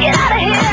Get out of here!